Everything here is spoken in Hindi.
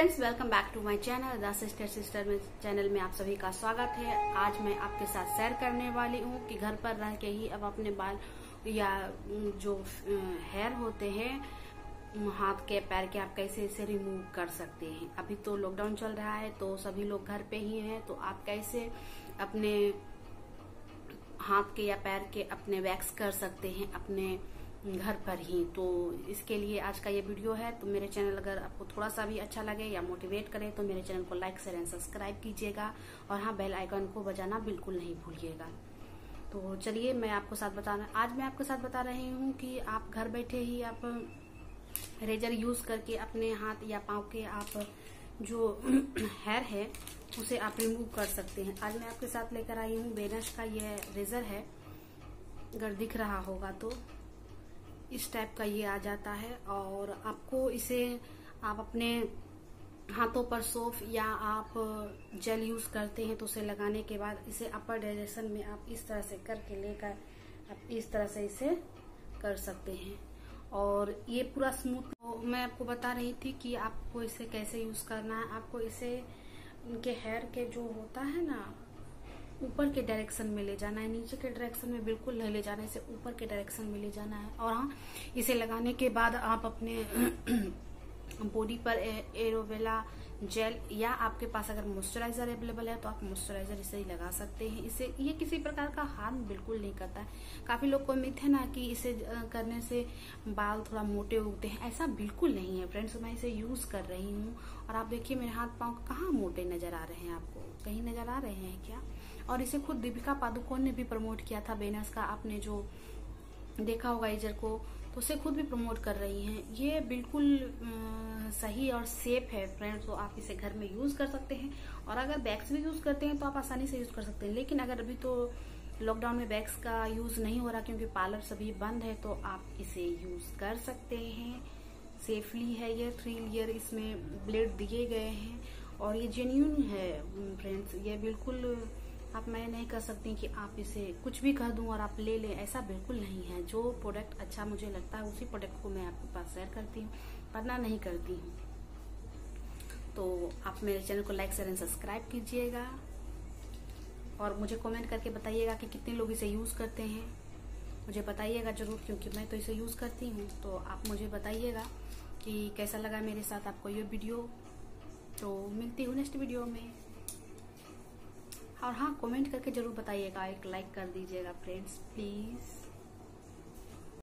Friends, welcome back to my channel the sister में चैनल में आप सभी का स्वागत है। आज मैं आपके साथ शेयर करने वाली हूँ कि घर पर रह के ही अब अपने बाल या जो हेयर होते हैं हाथ के पैर के आप कैसे इसे रिमूव कर सकते हैं। अभी तो लॉकडाउन चल रहा है तो सभी लोग घर पे ही हैं, तो आप कैसे अपने हाथ के या पैर के अपने वैक्स कर सकते हैं अपने घर पर ही। तो इसके लिए आज का ये वीडियो है। तो मेरे चैनल अगर आपको थोड़ा सा भी अच्छा लगे या मोटिवेट करे तो मेरे चैनल को लाइक शेयर एंड सब्सक्राइब कीजिएगा, और हाँ, बेल आइकन को बजाना बिल्कुल नहीं भूलिएगा। तो चलिए मैं आपको साथ आज मैं आपके साथ बता रही हूँ कि आप घर बैठे ही आप रेजर यूज करके अपने हाथ या पाँव के आप जो हेयर है उसे आप रिमूव कर सकते हैं। आज मैं आपके साथ लेकर आई हूँ वेनस का ये रेजर है, अगर दिख रहा होगा तो इस टाइप का ये आ जाता है। और आपको इसे आप अपने हाथों पर सोप या आप जेल यूज करते हैं तो उसे लगाने के बाद इसे अपर डायरेक्शन में आप इस तरह से करके लेकर आप इस तरह से इसे कर सकते हैं। और ये पूरा स्मूथ मैं आपको बता रही थी कि आपको इसे कैसे यूज करना है। आपको इसे उनके हेयर के जो होता है ना ऊपर के डायरेक्शन में ले जाना है, नीचे के डायरेक्शन में बिल्कुल नहीं ले जाना है, इसे ऊपर के डायरेक्शन में ले जाना है। और हाँ, इसे लगाने के बाद आप अपने बॉडी पर एरोवेला जेल या आपके पास अगर मॉइस्चराइजर अवेलेबल है तो आप मॉइस्चराइजर इसे लगा सकते हैं। इसे ये किसी प्रकार का हार्म बिल्कुल नहीं करता है। काफी लोग को उम्मीद है ना कि इसे करने से बाल थोड़ा मोटे उगते हैं, ऐसा बिल्कुल नहीं है फ्रेंड्स। मैं इसे यूज कर रही हूँ और आप देखिए मेरे हाथ पाँव कहाँ मोटे नजर आ रहे हैं, आपको कहीं नजर आ रहे हैं क्या? और इसे खुद दीपिका पादुकोण ने भी प्रमोट किया था वेनस का, आपने जो देखा होगा रेजर को, तो उसे खुद भी प्रमोट कर रही हैं। ये बिल्कुल सही और सेफ है फ्रेंड्स, तो आप इसे घर में यूज कर सकते हैं। और अगर वैक्स भी यूज करते हैं तो आप आसानी से यूज कर सकते हैं, लेकिन अगर अभी तो लॉकडाउन में वैक्स का यूज नहीं हो रहा क्योंकि पार्लर सभी बंद है, तो आप इसे यूज कर सकते हैं। सेफली है ये, 3 लेयर इसमें ब्लेड दिए गए हैं और ये जेन्युइन है फ्रेंड्स। ये बिल्कुल आप मैं नहीं कर सकती कि आप इसे कुछ भी कह दूं और आप ले लें, ऐसा बिल्कुल नहीं है। जो प्रोडक्ट अच्छा मुझे लगता है उसी प्रोडक्ट को मैं आपके पास शेयर करती हूँ, वरना नहीं करती हूँ। तो आप मेरे चैनल को लाइक शेयर एंड सब्सक्राइब कीजिएगा और मुझे कमेंट करके बताइएगा कि कितने लोग इसे यूज़ करते हैं, मुझे बताइएगा जरूर, क्योंकि मैं तो इसे यूज़ करती हूँ। तो आप मुझे बताइएगा कि कैसा लगा मेरे साथ आपको ये वीडियो। तो मिलती हूँ नेक्स्ट वीडियो में, और हाँ, कमेंट करके जरूर बताइएगा, एक लाइक कर दीजिएगा फ्रेंड्स प्लीज।